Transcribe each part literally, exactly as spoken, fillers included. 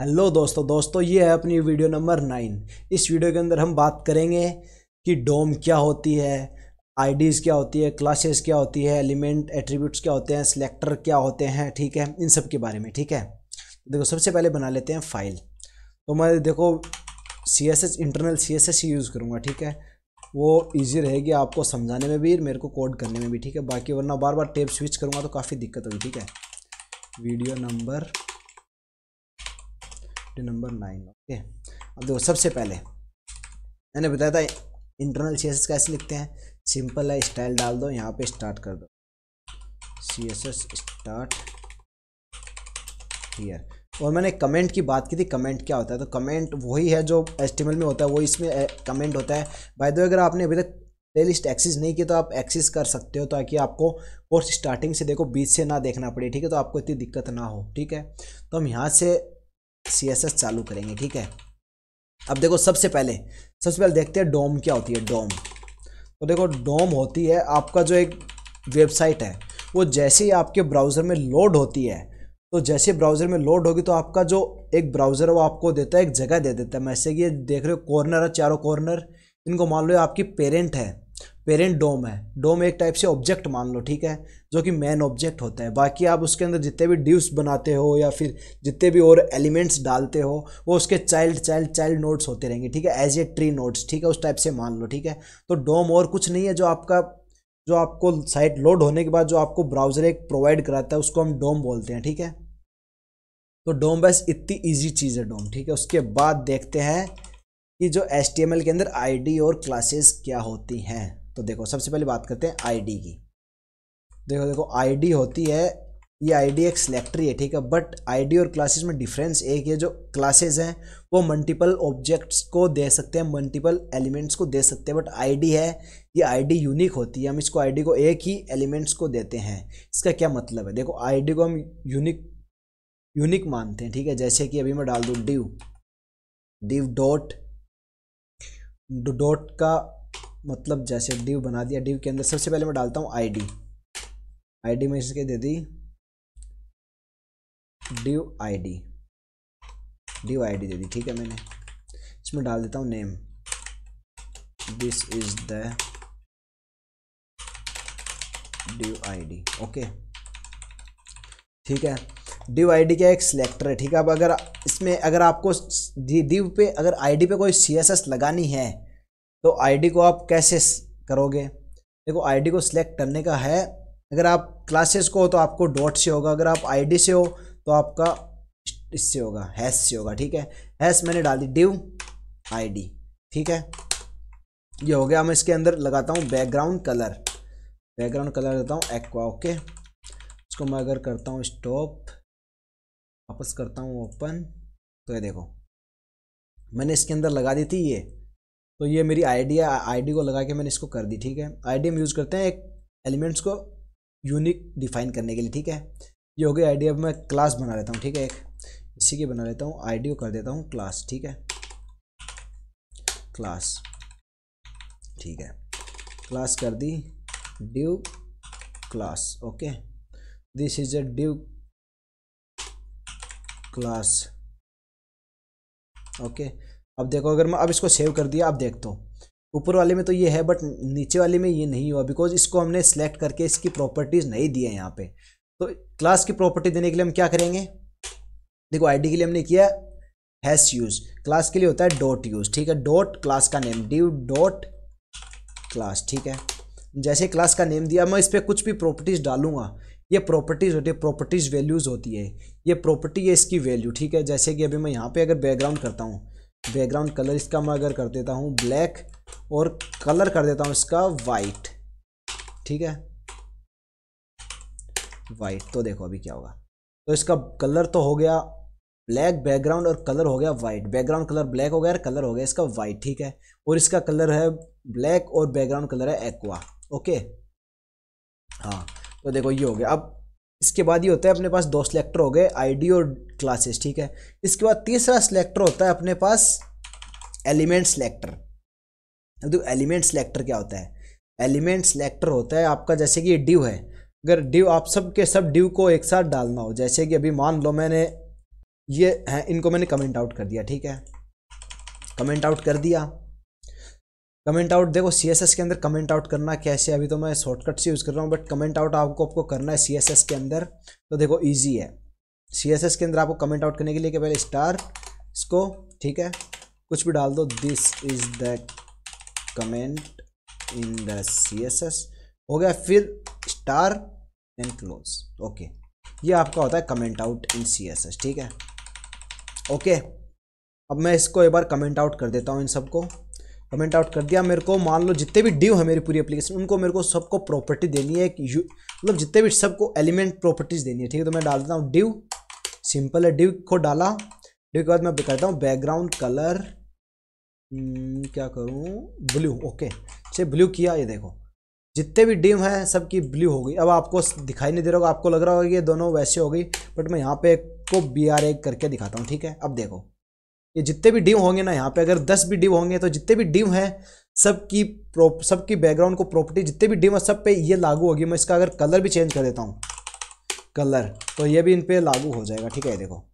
Hello दोस्तों दोस्तों ये है अपनी वीडियो नंबर नाइन। इस वीडियो के अंदर हम बात करेंगे कि डोम क्या होती है, आईडीज़ क्या होती है, क्लासेस क्या होती है, एलिमेंट एट्रीब्यूट्स क्या होते हैं, सिलेक्टर क्या होते हैं, ठीक है, इन सब के बारे में। ठीक है, देखो सबसे पहले बना लेते हैं फाइल। तो मैं देखो C S S internal C S S ही यूज़ करूँगा, ठीक है, वो ईजी रहेगी आपको समझाने में भी, मेरे को कोड करने में भी, ठीक है। बाकी वरना बार बार टैब स्विच करूँगा तो काफ़ी दिक्कत होगी। ठीक है, video number number nine. Okay, अब देखो सबसे पहले मैंने बताया था इंटरनल सी एस एस कैसे लिखते हैं। सिंपल है, स्टाइल डाल दो, यहाँ पे स्टार्ट कर दो C S S start here. और मैंने कमेंट की बात की थी, कमेंट क्या होता है, तो कमेंट वही है जो एच टी एम एल में होता है, वो इसमें कमेंट होता है। बाय द वे अगर आपने अभी तक प्ले लिस्ट एक्सेस नहीं किया तो आप एक्सेस कर सकते हो, ताकि आपको कोर्स स्टार्टिंग से देखो बीच से ना देखना पड़े, ठीक है, तो आपको इतनी दिक्कत ना हो। ठीक है, तो हम यहाँ से सी एस एस चालू करेंगे। ठीक है, अब देखो सबसे पहले सबसे पहले देखते हैं डोम क्या होती है। डोम तो देखो डोम होती है आपका जो एक वेबसाइट है, वो जैसे ही आपके ब्राउज़र में लोड होती है, तो जैसे ब्राउज़र में लोड होगी तो आपका जो एक ब्राउज़र है वो आपको देता है, एक जगह दे देता है। वैसे कि ये देख रहे हो कॉर्नर है, चारों कॉर्नर, इनको मान लो आपकी पेरेंट है, पेरेंट डोम है। डोम एक टाइप से ऑब्जेक्ट मान लो, ठीक है, जो कि मेन ऑब्जेक्ट होता है। बाकी आप उसके अंदर जितने भी डिव्स बनाते हो या फिर जितने भी और एलिमेंट्स डालते हो, वो उसके चाइल्ड चाइल्ड चाइल्ड नोड्स होते रहेंगे, ठीक है, एज ए ट्री नोड्स, ठीक है, उस टाइप से मान लो। ठीक है, तो डोम और कुछ नहीं है, जो आपका जो आपको साइट लोड होने के बाद जो आपको ब्राउज़र एक प्रोवाइड कराता है, उसको हम डोम बोलते हैं। ठीक है, तो डोम बस इतनी ईजी चीज़ है डोम। ठीक है, उसके बाद देखते हैं कि जो एच टी एम एल के अंदर आई डी और क्लासेस क्या होती हैं। तो देखो सबसे पहले बात करते हैं आईडी की। देखो देखो आईडी होती है, ये आईडी एक सिलेक्टरी है, ठीक है, बट आईडी और क्लासेस में डिफरेंस एक है, जो क्लासेस हैं वो मल्टीपल ऑब्जेक्ट्स को दे सकते हैं, मल्टीपल एलिमेंट्स को दे सकते हैं, बट आईडी है ये आईडी यूनिक होती है, हम इसको आईडी को एक ही एलिमेंट्स को देते हैं। इसका क्या मतलब है, देखो आईडी को हम यूनिक यूनिक मानते हैं, ठीक है, जैसे कि अभी मैं डाल दूँ डिव डिव डॉट डॉट का मतलब, जैसे डिव बना दिया, डिव के अंदर सबसे पहले मैं डालता हूँ आईडी। आईडी में इसके दे दी डिव आईडी, डिव आईडी दे दी, ठीक है। मैंने इसमें डाल देता हूँ name, this is the div ID. Okay, ठीक है, डिव आईडी का एक सिलेक्टर है, ठीक है। अब अगर इसमें अगर आपको डिव पे अगर आईडी पे कोई सीएसएस लगानी है तो आईडी को आप कैसे करोगे, देखो आईडी को सिलेक्ट करने का है। अगर आप क्लासेस को हो तो आपको डॉट से होगा, अगर आप आईडी से हो तो आपका इससे होगा, हैश से होगा, ठीक है, हैश मैंने डाल दी डिव आईडी, ठीक है, ये हो गया। मैं इसके अंदर लगाता हूँ बैकग्राउंड कलर, बैकग्राउंड कलर देता हूँ एक्वा। ओके, इसको मैं अगर करता हूँ स्टॉप, वापस करता हूँ ओपन, तो ये देखो मैंने इसके अंदर लगा दी थी ये, तो ये मेरी आईडी है, आईडी को लगा के मैंने इसको कर दी, ठीक है। आईडी हम यूज़ करते हैं एक एलिमेंट्स को यूनिक डिफाइन करने के लिए, ठीक है, ये हो गया आईडी। अब मैं क्लास बना लेता हूँ, ठीक है, एक इसी की बना लेता हूँ, आईडी को कर देता हूँ क्लास, ठीक है, क्लास, ठीक है, क्लास कर दी div class. Okay, this is a div class. Okay, अब देखो अगर मैं अब इसको सेव कर दिया, आप देखते हो ऊपर वाले में तो ये है बट नीचे वाले में ये नहीं हुआ, बिकॉज इसको हमने सेलेक्ट करके इसकी प्रॉपर्टीज़ नहीं दी है यहाँ पे। तो क्लास की प्रॉपर्टी देने के लिए हम क्या करेंगे, देखो आईडी के लिए हमने किया हैश यूज़, क्लास के लिए होता है डॉट यूज़, ठीक है, डॉट क्लास का नेम डिव डॉट क्लास, ठीक है। जैसे क्लास का नेम दिया, मैं इस पर कुछ भी प्रॉपर्टीज़ डालूंगा, ये प्रॉपर्टीज़ होती है, प्रॉपर्टीज़ वैल्यूज़ होती है, ये प्रॉपर्टी है इसकी वैल्यू, ठीक है। जैसे कि अभी मैं यहाँ पर अगर बैकग्राउंड करता हूँ, बैकग्राउंड कलर इसका मैं अगर कर देता हूँ ब्लैक और कलर कर देता हूँ इसका वाइट, ठीक है, वाइट, तो देखो अभी क्या होगा। तो इसका कलर तो हो गया ब्लैक बैकग्राउंड और कलर हो गया वाइट, बैकग्राउंड कलर ब्लैक हो गया और कलर हो गया इसका वाइट, ठीक है, और इसका कलर है ब्लैक और बैकग्राउंड कलर है एक्वा। ओके, हाँ, तो देखो ये हो गया। अब इसके बाद ये होता है अपने पास दो सिलेक्टर हो गए, आईडी और क्लासेस, ठीक है। इसके बाद तीसरा सिलेक्टर होता है अपने पास एलिमेंट सिलेक्टर। अब देखो एलिमेंट सिलेक्टर क्या होता है, एलिमेंट सिलेक्टर होता है आपका, जैसे कि ये डिव है, अगर डिव आप सब के सब डिव को एक साथ डालना हो, जैसे कि अभी मान लो मैंने ये हैं, इनको मैंने कमेंट आउट कर दिया। ठीक है, कमेंट आउट कर दिया। कमेंट आउट देखो सीएसएस के अंदर कमेंट आउट करना कैसे, अभी तो मैं शॉर्टकट से यूज़ कर रहा हूँ, बट कमेंट आउट आपको आपको करना है सीएसएस के अंदर। तो देखो इजी है, सीएसएस के अंदर आपको कमेंट आउट करने के लिए कि पहले स्टार इसको, ठीक है, कुछ भी डाल दो, this is the comment in the CSS, हो गया। फिर स्टार एंड क्लोज, ओके, ये आपका होता है कमेंट आउट इन सीएसएस। ठीक है, ओके, अब मैं इसको एक बार कमेंट आउट कर देता हूँ, इन सबको कमेंट आउट कर दिया। मेरे को मान लो जितने भी डिव है मेरी पूरी एप्लीकेशन, उनको मेरे को सबको प्रॉपर्टी देनी है, मतलब जितने भी सबको एलिमेंट प्रॉपर्टीज़ देनी है। ठीक है, तो मैं डाल देता हूँ डिव, सिंपल है, डिव को डाला। डिव के बाद मैं करता हूँ बैकग्राउंड कलर, क्या करूँ, ब्लू, ओके, चलिए ब्लू किया। ये देखो जितने भी डिम हैं सबकी ब्लू हो गई। अब आपको दिखाई नहीं दे रहा होगा, आपको लग रहा होगा कि ये दोनों वैसे हो गई, बट मैं यहाँ पे को बी आर ए करके दिखाता हूँ। ठीक है, अब देखो ये जितने भी डिम होंगे ना, यहाँ पे अगर दस भी डिम होंगे तो जितने भी डिम हैं सबकी प्रोप सबकी बैकग्राउंड को प्रॉपर्टी, जितने भी डिम है सब पे ये लागू होगी। मैं इसका अगर कलर भी चेंज कर देता हूँ, कलर, तो ये भी इन पर लागू हो जाएगा। ठीक है, देखो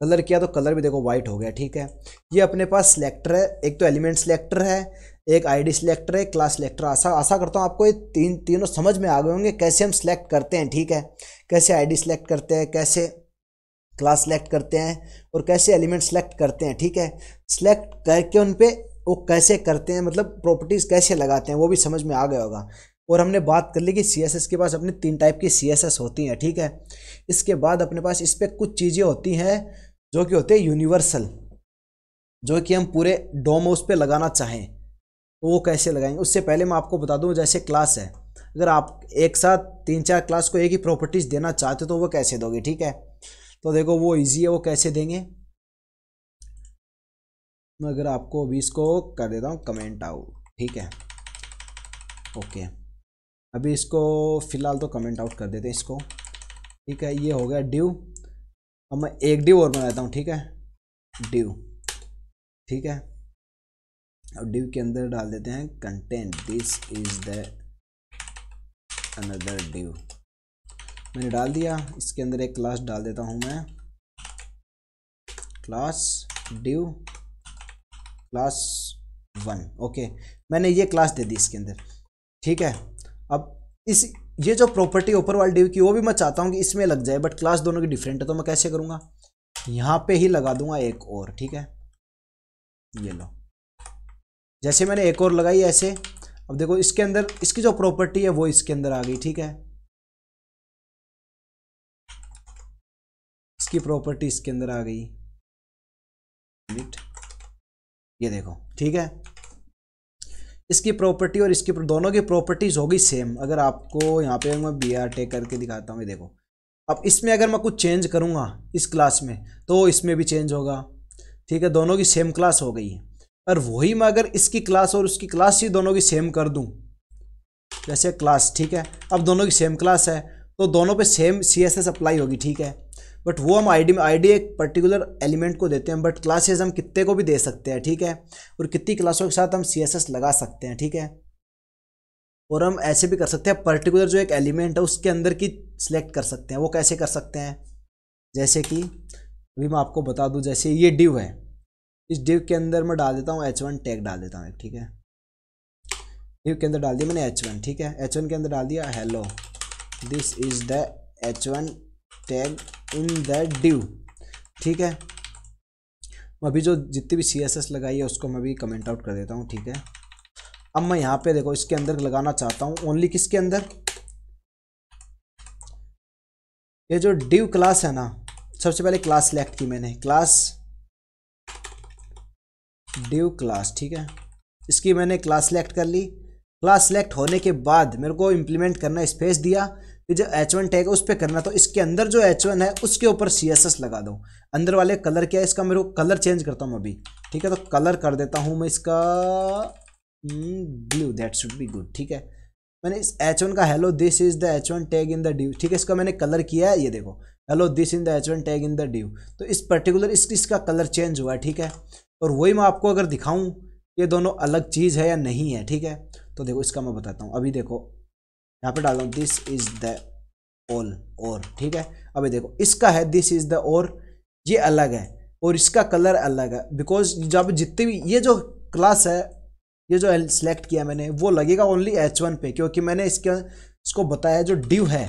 कलर किया तो कलर भी देखो वाइट हो गया। ठीक है, ये अपने पास सिलेक्टर है, एक तो एलिमेंट सिलेक्टर है, एक आईडी सिलेक्टर है, क्लास सिलेक्टर। आशा आशा करता हूँ आपको ये तीन तीनों समझ में आ गए होंगे, कैसे हम सिलेक्ट करते हैं। ठीक है, कैसे आईडी सिलेक्ट करते हैं, कैसे क्लास सिलेक्ट करते हैं, और कैसे एलिमेंट सिलेक्ट करते हैं। ठीक है, सिलेक्ट करके उन पर वो कैसे करते हैं, मतलब प्रॉपर्टीज़ कैसे लगाते हैं, वो भी समझ में आ गया होगा। और हमने बात कर ली कि सीएसएस के पास अपने तीन टाइप की सीएसएस होती हैं। ठीक है, इसके बाद अपने पास इस पर कुछ चीज़ें होती हैं जो कि होते हैं यूनिवर्सल, जो कि हम पूरे डोम उस पर लगाना चाहें, वो कैसे लगाएंगे। उससे पहले मैं आपको बता दूं, जैसे क्लास है, अगर आप एक साथ तीन चार क्लास को एक ही प्रॉपर्टीज़ देना चाहते हो तो वो कैसे दोगे। ठीक है, तो देखो वो इजी है, वो कैसे देंगे, मैं अगर आपको अभी इसको कर देता हूँ कमेंट आउट। ठीक है, ओके, अभी इसको फिलहाल तो कमेंट आउट कर देते हैं इसको। ठीक है, ये हो गया ड्यू। अब मैं एक ड्यू और बनाता हूँ। ठीक है, ड्यू, ठीक है, और डिव के अंदर डाल देते हैं content, this is the another div, मैंने डाल दिया। इसके अंदर एक क्लास डाल देता हूं मैं, class div class one, okay, मैंने ये क्लास दे दी इसके अंदर। ठीक है, अब इस ये जो प्रॉपर्टी ऊपर वाले डिव की, वो भी मैं चाहता हूं कि इसमें लग जाए, बट क्लास दोनों की डिफरेंट है, तो मैं कैसे करूंगा, यहाँ पे ही लगा दूंगा एक और। ठीक है, ये लो, जैसे मैंने एक और लगाई ऐसे। अब देखो इसके अंदर इसकी जो प्रॉपर्टी है वो इसके अंदर आ गई। ठीक है, इसकी प्रॉपर्टी इसके अंदर आ गई, ये देखो। ठीक है, इसकी प्रॉपर्टी और इसकी दोनों की प्रॉपर्टीज होगी सेम। अगर आपको यहाँ पे मैं बी आर टेक करके दिखाता हूँ, ये देखो। अब इसमें अगर मैं कुछ चेंज करूँगा इस क्लास में, तो इसमें भी चेंज होगा। ठीक है, दोनों की सेम क्लास हो गई है। और वही मैं अगर इसकी क्लास और उसकी क्लास ही दोनों की सेम कर दूं, जैसे क्लास, ठीक है, अब दोनों की सेम क्लास है तो दोनों पे सेम सीएसएस अप्लाई होगी। ठीक है, बट वो हम आईडी में, आईडी एक पर्टिकुलर एलिमेंट को देते हैं, बट क्लासेस हम कितने को भी दे सकते हैं। ठीक है, और कितनी क्लासों के साथ हम सीएसएस लगा सकते हैं। ठीक है, और हम ऐसे भी कर सकते हैं, पर्टिकुलर जो एक एलिमेंट है उसके अंदर की सिलेक्ट कर सकते हैं। वो कैसे कर सकते हैं, जैसे कि अभी मैं आपको बता दूँ, जैसे ये डिव है, इस डिव के अंदर मैं डाल देता हूँ एच वन टैग डाल देता हूँ। ठीक है, डिव के अंदर डाल दिया मैंने एच वन। ठीक है, एच वन के अंदर डाल दिया hello, this is the H one tag in the div. ठीक है, मैं अभी जो जितनी भी सीएसएस लगाई है उसको मैं भी कमेंट आउट कर देता हूँ। ठीक है, अब मैं यहाँ पे देखो इसके अंदर लगाना चाहता हूँ ओनली किसके अंदर, ये जो डिव क्लास है ना, सबसे पहले क्लास सेलेक्ट की मैंने, क्लास डिव क्लास। ठीक है, इसकी मैंने क्लास सेलेक्ट कर ली। क्लास सेलेक्ट होने के बाद मेरे को इम्प्लीमेंट करना, स्पेस दिया, फिर जो एच वन टैग है उस पर करना, तो इसके अंदर जो एच वन है उसके ऊपर सीएसएस लगा दो। अंदर वाले कलर क्या है इसका, मेरे को कलर चेंज करता हूँ अभी। ठीक है, तो कलर कर देता हूँ मैं इसका blue, that should be good. ठीक है, मैंने इस एच वन का hello this is the H one tag in the div, ठीक है, इसका मैंने कलर किया है, ये देखो hello this in the H one tag in the div, तो इस पर्टिकुलर इस, इसका कलर चेंज हुआ है। ठीक है, और वही मैं आपको अगर दिखाऊं ये दोनों अलग चीज़ है या नहीं है। ठीक है, तो देखो इसका मैं बताता हूँ, अभी देखो यहाँ पे डाल दूँ दिस इज द ऑल और, ठीक है। अभी देखो इसका है दिस इज द और, ये अलग है और इसका कलर अलग है, बिकॉज जब जितने भी ये जो क्लास है ये जो सेलेक्ट किया मैंने वो लगेगा ओनली एच वन पे, क्योंकि मैंने इसका इसको बताया जो डिव है,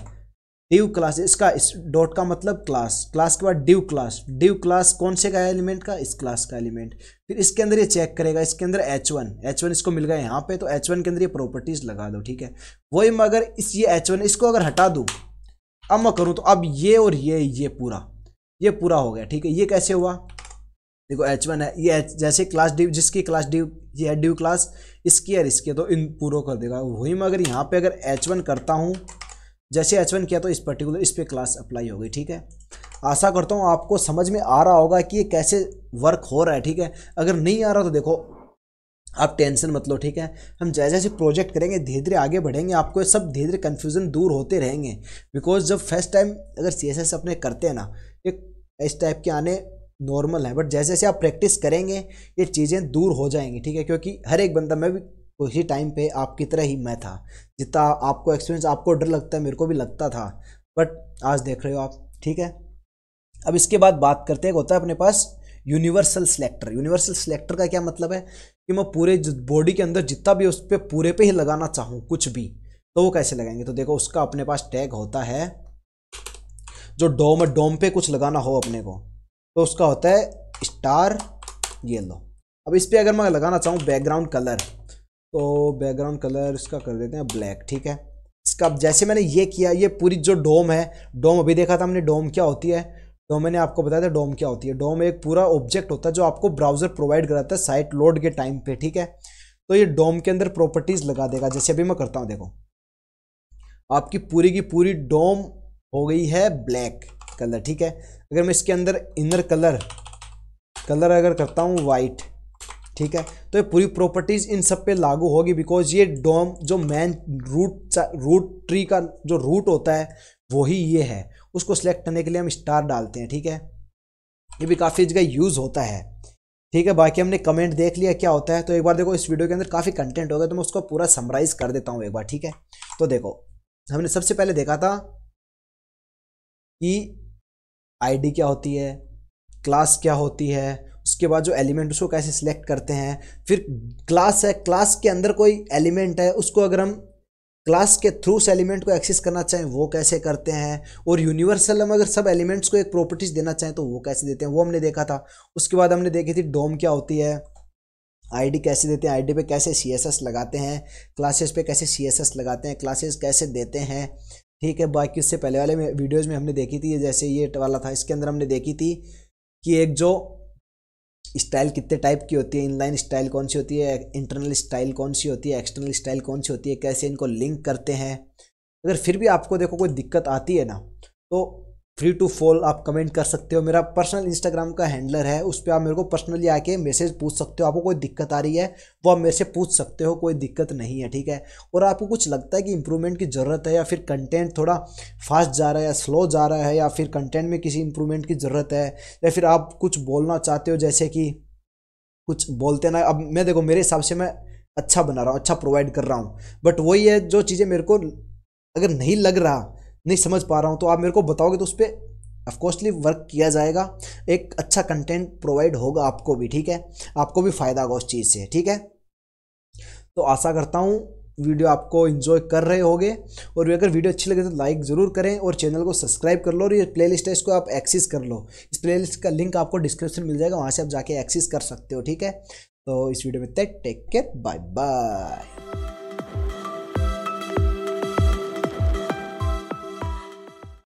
डिव क्लास, इसका इस डॉट का मतलब क्लास, क्लास के बाद डिव क्लास, डिव क्लास कौन से का एलिमेंट का, इस क्लास का एलिमेंट। फिर इसके अंदर ये चेक करेगा, इसके अंदर एच वन एच वन इसको मिल गया यहाँ पे, तो एच वन के अंदर ये प्रॉपर्टीज लगा दो, ठीक है। वही मैं अगर इस ये एच वन इसको अगर हटा दूँ, अब मैं करूँ, तो अब ये और ये ये पूरा ये पूरा हो गया, ठीक है। ये कैसे हुआ, देखो एच वन है ये H, जैसे क्लास डिव, जिसकी क्लास डिव ये है डिव क्लास, इसकी और इसकी, तो इन पूरों कर देगा। वही मैं अगर यहाँ पे अगर एच वन करता हूँ, जैसे एच वन किया तो इस पर्टिकुलर इस पे क्लास अप्लाई हो गई, ठीक है। आशा करता हूँ आपको समझ में आ रहा होगा कि ये कैसे वर्क हो रहा है, ठीक है। अगर नहीं आ रहा तो देखो आप टेंशन मत लो, ठीक है। हम जैसे जैसे प्रोजेक्ट करेंगे धीरे धीरे आगे बढ़ेंगे, आपको सब धीरे धीरे कन्फ्यूजन दूर होते रहेंगे, बिकॉज जब फर्स्ट टाइम अगर सी एस एस अपने करते हैं ना, एक इस टाइप के आने नॉर्मल है, बट जैसे जैसे आप प्रैक्टिस करेंगे ये चीज़ें दूर हो जाएंगी, ठीक है। क्योंकि हर एक बंदा, मैं भी उसी टाइम पे आपकी तरह ही मैं था, जितना आपको एक्सपीरियंस, आपको डर लगता है, मेरे को भी लगता था, बट आज देख रहे हो आप, ठीक है। अब इसके बाद बात करते हैं, होता है अपने पास यूनिवर्सल सिलेक्टर। यूनिवर्सल सिलेक्टर का क्या मतलब है कि मैं पूरे बॉडी के अंदर जितना भी उस पर पूरे पे ही लगाना चाहूँ कुछ भी, तो वो कैसे लगाएंगे, तो देखो उसका अपने पास टैग होता है, जो डोम है, डोम पे कुछ लगाना हो अपने को तो उसका होता है स्टार येलो। अब इस पर अगर मैं लगाना चाहूँ बैकग्राउंड कलर, तो बैकग्राउंड कलर इसका कर देते हैं ब्लैक, ठीक है। इसका जैसे मैंने ये किया, ये पूरी जो डोम है, डोम अभी देखा था हमने डोम क्या होती है, डोम मैंने आपको बताया था डोम क्या होती है। डोम एक पूरा ऑब्जेक्ट होता है जो आपको ब्राउजर प्रोवाइड कराता है साइट लोड के टाइम पे, ठीक है। तो ये डोम के अंदर प्रॉपर्टीज लगा देगा, जैसे अभी मैं करता हूँ, देखो आपकी पूरी की पूरी डोम हो गई है ब्लैक कलर, ठीक है। अगर मैं इसके अंदर इनर कलर कलर अगर करता हूँ वाइट, ठीक है, तो ये पूरी प्रॉपर्टीज़ इन सब पे लागू होगी, बिकॉज ये डोम जो मेन रूट रूट ट्री का जो रूट होता है वही ये है, उसको सिलेक्ट करने के लिए हम स्टार डालते हैं, ठीक है। ये भी काफ़ी जगह यूज़ होता है, ठीक है। बाकी हमने कमेंट देख लिया क्या होता है, तो एक बार देखो इस वीडियो के अंदर काफ़ी कंटेंट होगा, तो मैं उसको पूरा समराइज कर देता हूँ एक बार, ठीक है। तो देखो हमने सबसे पहले देखा था कि आईडी क्या होती है, क्लास क्या होती है, उसके बाद जो एलिमेंट उसको कैसे सिलेक्ट करते हैं, फिर क्लास है, क्लास के अंदर कोई एलिमेंट है उसको अगर हम क्लास के थ्रू उस एलिमेंट को एक्सेस करना चाहें वो कैसे करते हैं, और यूनिवर्सल हम अगर सब एलिमेंट्स को एक प्रॉपर्टीज देना चाहें तो वो कैसे देते हैं, वो हमने देखा था। उसके बाद हमने देखी थी डोम क्या होती है, आईडी कैसे देते हैं, आईडी पे कैसे सीएसएस लगाते हैं, क्लासेस पे कैसे सीएसएस लगाते हैं, क्लासेस कैसे देते हैं, ठीक है। बाकी उससे पहले वाले वीडियोज़ में हमने देखी थी, जैसे ये वाला था, इसके अंदर हमने देखी थी कि एक जो स्टाइल कितने टाइप की होती है, इनलाइन स्टाइल कौन सी होती है, इंटरनल स्टाइल कौन सी होती है, एक्सटर्नल स्टाइल कौन सी होती है, कैसे इनको लिंक करते हैं। अगर फिर भी आपको देखो कोई दिक्कत आती है ना, तो फ्री टू फॉल आप कमेंट कर सकते हो, मेरा पर्सनल इंस्टाग्राम का हैंडलर है, उस पर आप मेरे को पर्सनली आके मैसेज पूछ सकते हो, आपको कोई दिक्कत आ रही है वो आप मेरे से पूछ सकते हो, कोई दिक्कत नहीं है, ठीक है। और आपको कुछ लगता है कि इंप्रूवमेंट की ज़रूरत है, या फिर कंटेंट थोड़ा फास्ट जा रहा है या स्लो जा रहा है, या फिर कंटेंट में किसी इंप्रूवमेंट की ज़रूरत है, या फिर आप कुछ बोलना चाहते हो, जैसे कि कुछ बोलते ना, अब मैं देखो मेरे हिसाब से मैं अच्छा बना रहा हूँ, अच्छा प्रोवाइड कर रहा हूँ, बट वही है जो चीज़ें मेरे को अगर नहीं लग रहा, नहीं समझ पा रहा हूँ, तो आप मेरे को बताओगे तो उस पर ऑफकोर्सली वर्क किया जाएगा, एक अच्छा कंटेंट प्रोवाइड होगा आपको भी, ठीक है, आपको भी फ़ायदा होगा उस चीज़ से, ठीक है। तो आशा करता हूँ वीडियो आपको एंजॉय कर रहे होगे, और अगर वीडियो अच्छी लगे तो लाइक ज़रूर करें और चैनल को सब्सक्राइब कर लो, और ये प्लेलिस्ट है इसको आप एक्सेस कर लो, इस प्लेलिस्ट का लिंक आपको डिस्क्रिप्शन मिल जाएगा, वहाँ से आप जाके एक्सेस कर सकते हो, ठीक है। तो इस वीडियो में तक, टेक केयर, बाय बाय।